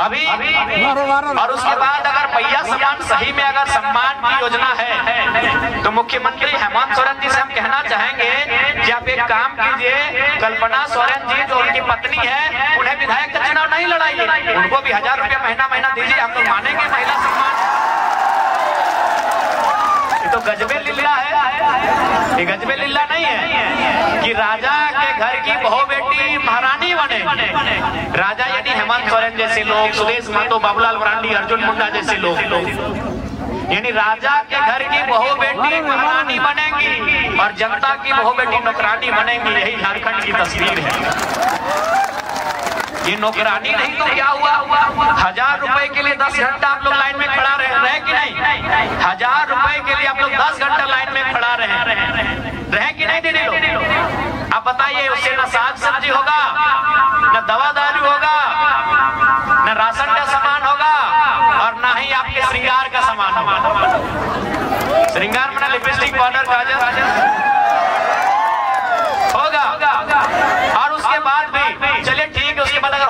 अभी और उसके बाद अगर पहिया सम्मान सही में अगर सम्मान की योजना है तो मुख्यमंत्री हेमंत सोरेन जी से हम कहना चाहेंगे कि आप एक काम कीजिए, कल्पना सोरेन जी जो उनकी पत्नी है उन्हें विधायक का चुनाव नहीं लड़ाइए, उनको भी 1000 रुपया महीना दीजिए, हम लोग मानेंगे महिला सम्मान। ये तो गजबे लीला है, ये गजबे लीला नहीं है कि राजा के घर की बहु बेटी महारानी बने। राजा यानी हेमंत सोरेन जैसे लोग, सुदेश महतो, बाबूलाल वरांडी, अर्जुन मुंडा जैसे लोग, यानी राजा के घर की बहु बेटी महारानी बनेगी और जनता की बहु बेटी नौकरानी बनेगी। यही झारखंड की तस्वीर है। ये नौकरानी नहीं तो क्या हुआ? 1000 रुपए के लिए 10 घंटा आप लोग लाइन में खड़ा रहे कि नहीं? 1000 रुपए के लिए आप लोग 10 घंटा लाइन में खड़ा रहे कि नहीं? दीदी लोग आप बताइए, उससे ना साग सब्जी होगा, ना दवा दारू होगा, ना राशन का सामान होगा और ना ही आपके श्रृंगार का सामान होगा। श्रृंगार मना लिपस्टिक, पाउडर, काजल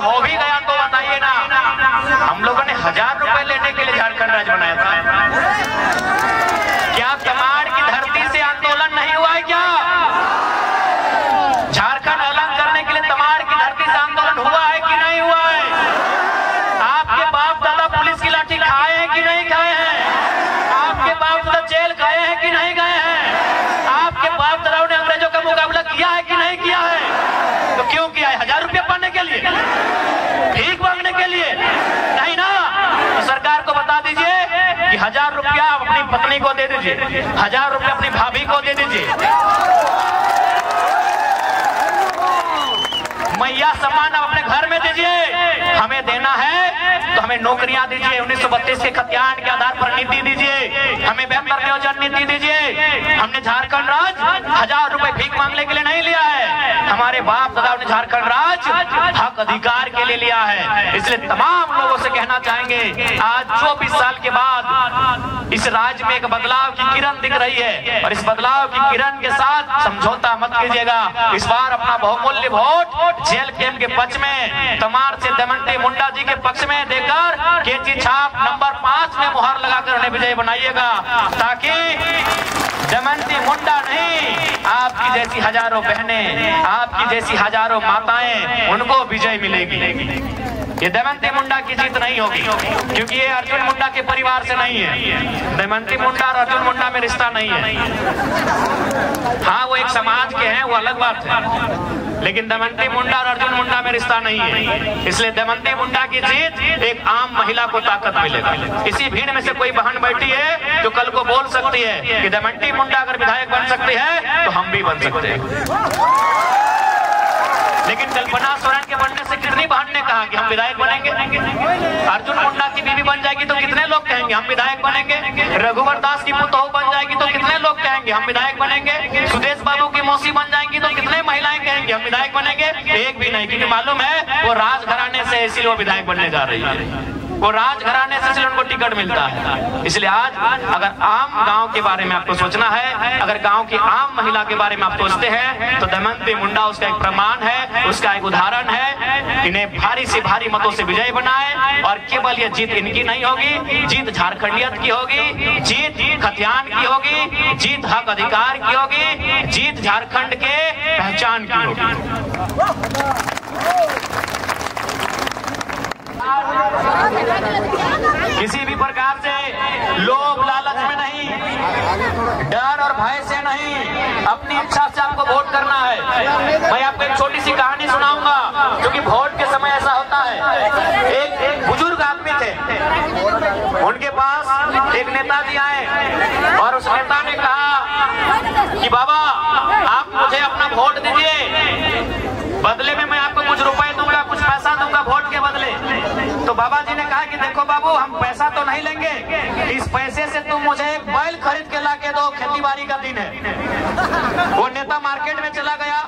हो भी गया तो बताइए ना। हम लोगों ने 1000 रुपए लेने के लिए झारखंड राज्य बनाया था। क्या तमाड़ की धरती से आंदोलन नहीं हुआ है? क्या झारखंड अलग करने के लिए तमाड़ की धरती से आंदोलन हुआ है कि नहीं हुआ है? आपके बाप दादा पुलिस की लाठी खाए हैं कि नहीं खाए हैं? आपके बाप दादा जेल गए हैं कि नहीं गए हैं? आपके बाप दादा ने अंग्रेजों का मुकाबला किया है कि नहीं किया है? तो क्यों किया है? 1000 रुपया पाने के लिए, भीख मांगने के लिए नहीं ना। तो सरकार को बता दीजिए कि 1000 रुपया अपनी पत्नी को दे दीजिए, 1000 रुपया अपनी भाभी को दे दीजिए। मैया सम्मान आप अपने घर में दीजिए। हमें देना है तो हमें नौकरियां दीजिए, 1932 के खतियान के आधार पर नीति दीजिए, हमें बेहतर नियोजन नीति दीजिए। हमने झारखंड राज्य 1000 रुपए भीख मांगने के लिए नहीं लिया है, हमारे बाप दादा ने झारखंड राज्य हक अधिकार के लिए लिया है। इसलिए तमाम लोगों से कहना चाहेंगे, आज 24 साल के बाद इस राज्य में एक बदलाव की किरण दिख रही है और इस बदलाव की किरण के साथ समझौता मत कीजिएगा। इस बार अपना बहुमूल्य वोट जेएलकेएम के पक्ष में, तमार से दमयंती मुंडा जी के पक्ष में देकर केची छाप नंबर 5 में मुहर लगाकर उन्हें विजयी बनाइएगा, ताकि दमयंती मुंडा नहीं, आपकी जैसी हजारों बहनें, आपकी जैसी हजारों माताएं, उनको विजय मिलेगी। ये दमयंती मुंडा की जीत नहीं होगी क्योंकि ये अर्जुन मुंडा के परिवार से नहीं है। दमयंती मुंडा और अर्जुन मुंडा में रिश्ता नहीं है। हाँ, वो एक समाज के हैं, वो अलग बात है, लेकिन दमयंती मुंडा और अर्जुन मुंडा में रिश्ता नहीं है। इसलिए दमयंती मुंडा की जीत एक आम महिला को ताकत मिलेगा। इसी भीड़ में से कोई बहन बैठी है जो कल को बोल सकती है कि दमयंती मुंडा अगर विधायक बन सकती है तो हम भी बन सकते हैं। लेकिन कल्पना सोरेन के बनने से कितनी बहन ने कहा कि हम विधायक बनेंगे? अर्जुन मुंडा की बीवी बन जाएगी तो कितने लोग कहेंगे हम विधायक बनेंगे? रघुवर दास की पुतहू बन जाएगी तो कितने लोग कहेंगे हम विधायक बनेंगे? सुदेश बाबू की मौसी बन जाएंगी तो कितने महिलाएं कहेंगी हम विधायक बनेंगे? एक भी नहीं, क्योंकि मालूम है वो राजघराने से, इसीलिए वो विधायक बनने जा रही है, वो राजघराने से उनको टिकट मिलता है। इसलिए आज अगर आम गांव के बारे में आपको सोचना है, अगर गांव की आम महिला के बारे में आप सोचते हैं तो दमयंती मुंडा उसका एक प्रमाण है, उसका एक उदाहरण है। इन्हें भारी से भारी मतों से विजयी बनाए और केवल ये जीत इनकी नहीं होगी, जीत झारखंडियत की होगी, जीत खतियान की होगी, जीत हक अधिकार की होगी, जीत झारखंड के पहचान की होगी। किसी भी प्रकार से लोभ लालच में नहीं, डर और भय से नहीं, अपनी इच्छा से आपको वोट करना है। मैं आपको एक छोटी सी कहानी सुनाऊंगा क्योंकि वोट के समय ऐसा होता है। एक बुजुर्ग आदमी थे, उनके पास एक नेताजी आए और उस नेता ने कहा कि बाबा आप मुझे अपना वोट दीजिए, बदले में मैं आपको कुछ रुपए दूंगा, कुछ पैसा दूंगा वोट के बदले। तो बाबा जी ने कहा कि देखो बाबू, हम पैसा तो नहीं लेंगे, इस पैसे से तुम मुझे एक बैल खरीद के ला के दो, खेतीबाड़ी का दिन है। वो नेता मार्केट में चला गया,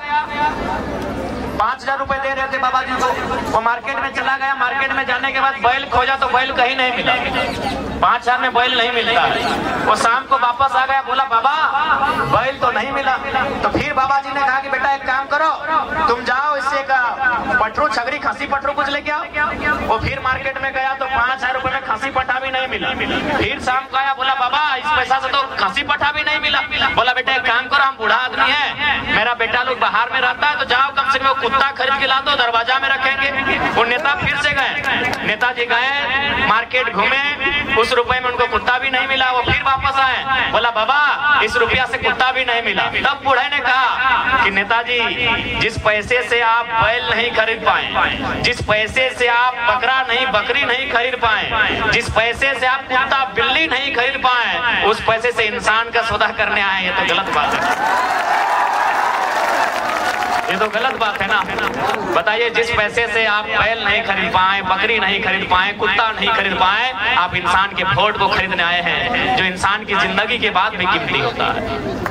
5000 रुपए दे रहे थे बाबा जी को, वो मार्केट में चला गया। मार्केट में जाने के बाद बैल खोजा तो बैल कहीं नहीं मिला। 5,000 में बैल नहीं मिलता। वो शाम को वापस आ गया, बोला बाबा बैल तो नहीं मिला। तो फिर बाबा जी ने कहा कि बेटा एक काम करो, तुम जाओ इससे का पटरू छगड़ी खसी पटरू कुछ लेके आओ। वो फिर मार्केट में गया तो 5,000 रुपए में खसी पटा भी नहीं मिला। फिर शाम को आया, बोला बाबा इस पैसा से तो खसी पटा भी नहीं मिला। बोला बेटा एक काम करो, हम बूढ़ा आदमी है, मेरा बेटा लोग बाहर में रहता है, तो जाओ कम से कम कुत्ता खरीद के ला दो, दरवाजा में रखेंगे। वो नेता फिर से गए, नेताजी गए मार्केट घूमे, उस रुपए में उनको कुत्ता भी नहीं मिला। वो फिर वापस आए, बोला बाबा इस रुपया से कुत्ता भी नहीं मिला। तब बूढ़े ने कहा कि नेताजी जिस पैसे से आप बैल नहीं खरीद पाए, जिस पैसे से आप बकरा नहीं बकरी नहीं खरीद पाए, जिस पैसे से आप कुत्ता बिल्ली नहीं खरीद पाए, उस पैसे से इंसान का सौदा करने आए, ये तो गलत बात है, ये तो गलत बात है ना। बताइए जिस पैसे से आप बैल नहीं खरीद पाए, बकरी नहीं खरीद पाए, कुत्ता नहीं खरीद पाए, आप इंसान के वोट को खरीदने आए हैं, जो इंसान की जिंदगी के बाद भी कीमती होता है।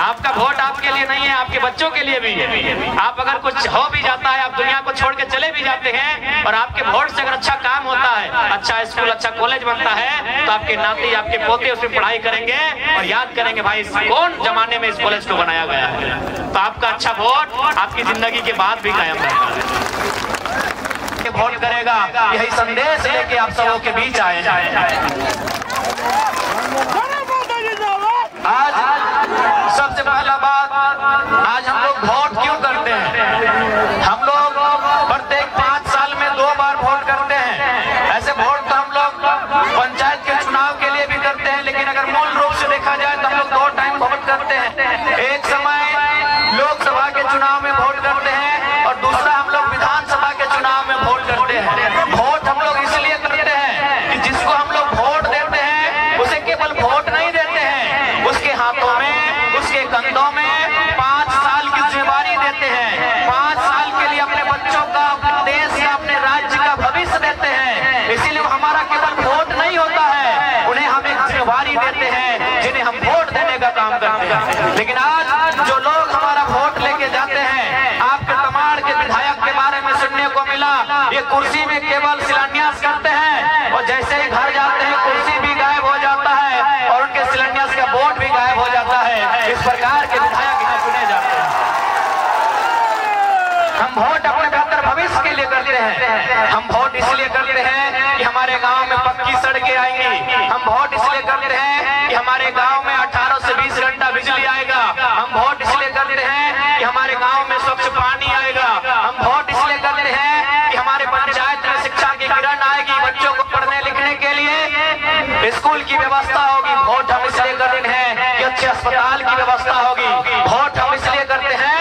आपका वोट आपके लिए नहीं है, आपके बच्चों के लिए भी है। आप अगर कुछ हो भी जाता है, आप दुनिया को छोड़ के चले भी जाते हैं, और आपके वोट से अगर अच्छा काम होता है, अच्छा स्कूल अच्छा कॉलेज बनता है, तो आपके नाती आपके पोते उसमें पढ़ाई करेंगे और याद करेंगे भाई कौन जमाने में इस कॉलेज को बनाया गया है। तो आपका अच्छा वोट आपकी जिंदगी के बाद भी कायम रहेगा। वोट करेगा, यही संदेश लेके आप सबों के बीच आए। आज सबसे पहला बात, आज हम लोग वोट क्यों करते हैं? हम लोग प्रत्येक 5 साल में 2 बार वोट करते हैं। ऐसे वोट तो हम लोग पंचायत के चुनाव के लिए भी करते हैं, लेकिन अगर मूल रूप से देखा जाए तो हम लोग 2 टाइम वोट करते हैं। एक समय लोकसभा के चुनाव में वोट करते हैं और दूसरा हम लोग विधानसभा के चुनाव में वोट करते हैं। वोट हम लोग इसलिए करते हैं कि जिसको हम लोग वोट देते हैं उसे केवल वोट नहीं देते हैं, उसके हाथों में उसके कंधों में 5 साल की जिम्मेदारी देते हैं। 5 साल के लिए अपने बच्चों का, अपने देश का, अपने राज्य का भविष्य देते हैं। इसीलिए हमारा केवल वोट नहीं होता है, उन्हें हम एक जिम्मेदारी देते हैं, जिन्हें हम वोट देने का काम करते हैं। लेकिन आज जो लोग जाते हैं, आपके तमाड़ के विधायक के बारे में सुनने को मिला, ये कुर्सी में केवल शिलान्यास करते हैं और जैसे ही घर जाते हैं कुर्सी भी गायब हो जाता है और उनके शिलान्यास का बोर्ड भी गायब हो जाता है। इस प्रकार के विधायक यहाँ चुने जाते हैं। हम वोट अपने बेहतर भविष्य के लिए करते हैं। हम वोट इसलिए करते हैं कि हमारे गाँव में पक्की सड़कें आएंगी। हम वोट इसलिए करते हैं कि हमारे गाँव में 18 से 20 घंटा बिजली आएगा। हम वोट इसलिए करते हैं कि हमारे गांव में स्वच्छ पानी आएगा। हम वोट इसलिए करते हैं कि हमारे पंचायत में शिक्षा की किरण आएगी, बच्चों को पढ़ने लिखने के लिए स्कूल की व्यवस्था होगी। वोट हम इसलिए करते हैं कि अच्छे अस्पताल की व्यवस्था होगी। वोट हम इसलिए करते हैं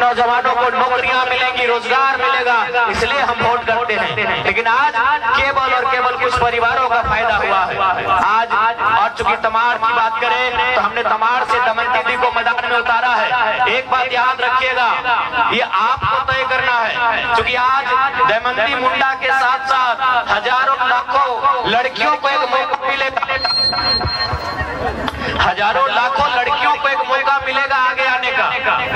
नौजवानों को नौकरियां मिलेंगी, रोजगार मिलेगा, इसलिए हम वोट करते हैं। लेकिन आज केवल और केवल कुछ परिवारों का फायदा हुआ है। आज और चूंकि तमाड़ की बात करें तो हमने तमाड़ से दमयंती दी को मैदान में उतारा है। एक बात याद रखिएगा, ये आपको तय करना है, क्योंकि आज दमयंती मुंडा के साथ साथ हजारों लाखों लड़कियों को एक मौका मिलेगा। हजारों लाखों लड़कियों को एक मौका मिलेगा आगे आने का।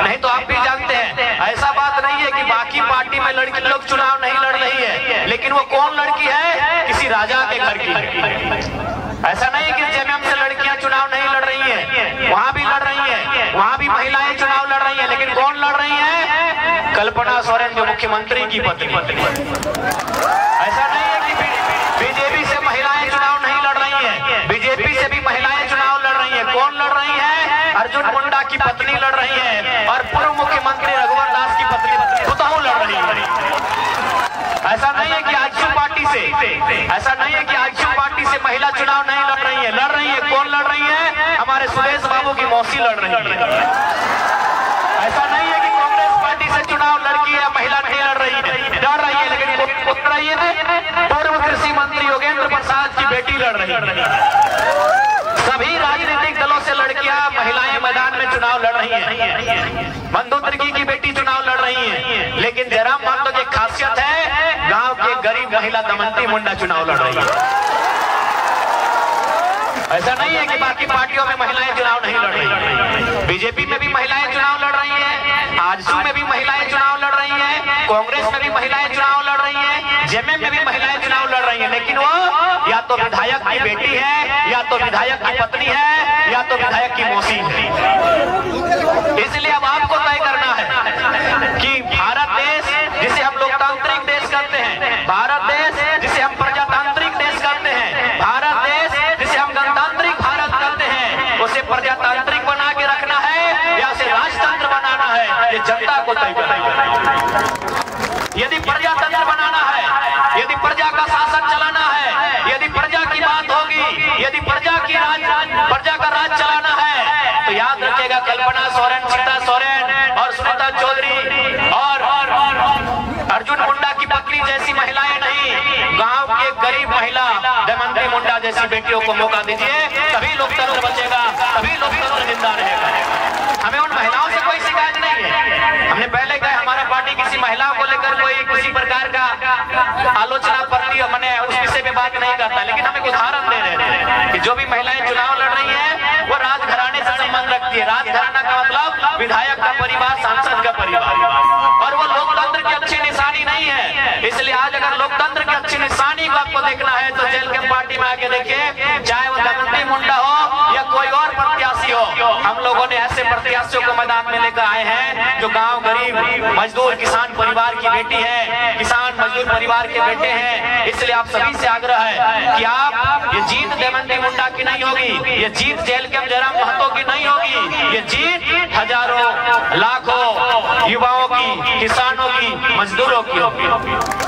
नहीं तो आप भी जानते हैं, ऐसा बात नहीं है कि बाकी पार्टी में लड़की लोग चुनाव नहीं लड़ रही है, लेकिन वो कौन लड़की है? किसी राजा के घर की। ऐसा नहीं कि जेएमएम से लड़कियां चुनाव नहीं लड़ रही है, वहाँ भी लड़ रही है, वहाँ भी महिलाएं चुनाव लड़ रही है, लेकिन कौन लड़ रही है? कल्पना सोरेन जो मुख्यमंत्री की पत्नी। ऐसा नहीं है कि बीजेपी से महिलाएं चुनाव नहीं लड़ रही है, बीजेपी से भी महिलाएं चुनाव लड़ रही है। कौन लड़ रही है? अर्जुन मुंडा की पत्नी लड़ रही है और पूर्व मुख्यमंत्री रघुवर दास की पत्नी खुदाऊ लड़ रही है। ऐसा नहीं है कि आजसू पार्टी से, ऐसा नहीं है कि आजसू पार्टी से महिला चुनाव नहीं लड़ रही है, लड़ रही है। कौन लड़ रही है? हमारे सुदेश बाबू की मौसी लड़ रही है। ऐसा नहीं है कि कांग्रेस पार्टी से चुनाव लड़की या महिला नहीं लड़ रही है, लेकिन लड़ रही है पूर्व कृषि मंत्री योगेंद्र प्रसाद की बेटी लड़ रही है। सभी राजनीतिक दलों से लड़कियां महिलाएं मैदान में चुनाव लड़ रही हैं। बंधु तिर्की की बेटी चुनाव लड़ रही है, लेकिन जयराम महतो की खासियत है, गांव के गरीब महिला दमयंती मुंडा चुनाव लड़ रही है। ऐसा नहीं है कि बाकी पार्टियों में महिलाएं चुनाव नहीं लड़ रही। बीजेपी में भी महिलाएं चुनाव लड़ रही है, आजसू में भी महिलाएं चुनाव लड़ रही है, कांग्रेस में भी महिलाएं चुनाव लड़ रही है, जेएमएम में भी महिलाएं चुनाव लड़ रही है, लेकिन वो या तो विधायक की बेटी है, या तो विधायक की पत्नी है, या तो विधायक की मौसी है। इसलिए अब आपको तय करना है कि भारत देश जिसे हम लोकतांत्रिक देश कहते हैं, भारत देश जिसे हम प्रजातांत्रिक देश कहते हैं, भारत देश जिसे हम गणतांत्रिक भारत कहते हैं, उसे प्रजातांत्रिक बना के रखना है या उसे राजतंत्र बनाना है, ये जनता को तय करना है। यदि प्रजातंत्र बनाना है, यदि प्रजा का शासन चलाना है, यदि प्रजा की बात होगी, यदि प्रजा का राज चलाना है, तो याद रखिएगा कल्पना सोरेन, सीता सोरेन और स्मता चौधरी और अर्जुन मुंडा की पत्नी जैसी महिलाएं नहीं, गांव की एक गरीब महिला दमयंती मुंडा जैसी बेटियों को मौका दीजिए, तभी लोकतंत्र बचेगा, तभी लोकतंत्र जिंदा रहेगा। हमें उन महिलाओं से कोई शिकायत नहीं है। हमने पहले कहा हमारा पार्टी किसी महिला को लेकर कोई किसी प्रकार का आलोचना करती है, मैंने उस विषय में बात नहीं करता, लेकिन हम एक उदाहरण दे रहे थे कि जो भी महिलाएं चुनाव लड़ रही हैं वो राजघराने से संबंध रखती है। राजघराना का मतलब विधायक का परिवार, सांसद का परिवार, और वो लोकतंत्र की अच्छी निशानी नहीं है। इसलिए आज अगर लोकतंत्र की अच्छी निशानी को आपको देखना है तो जेएलकेएम पार्टी में आके देखिए, चाहे वो दमयंती मुंडा हो या कोई और प्रत्याशी हो। हम लोगों ने ऐसे प्रत्याशियों को मैदान में लेकर आए हैं जो गांव गरीब मजदूर किसान परिवार की बेटी है, किसान मजदूर परिवार के बेटे हैं। इसलिए आप सभी से आग्रह है कि आप, ये जीत दमयंती मुंडा की नहीं होगी, ये जीत जेएलकेएम जयराम महतो की नहीं होगी, ये जीत हजारों लाखों युवाओं की, किसानों की, मजदूरों की होगी।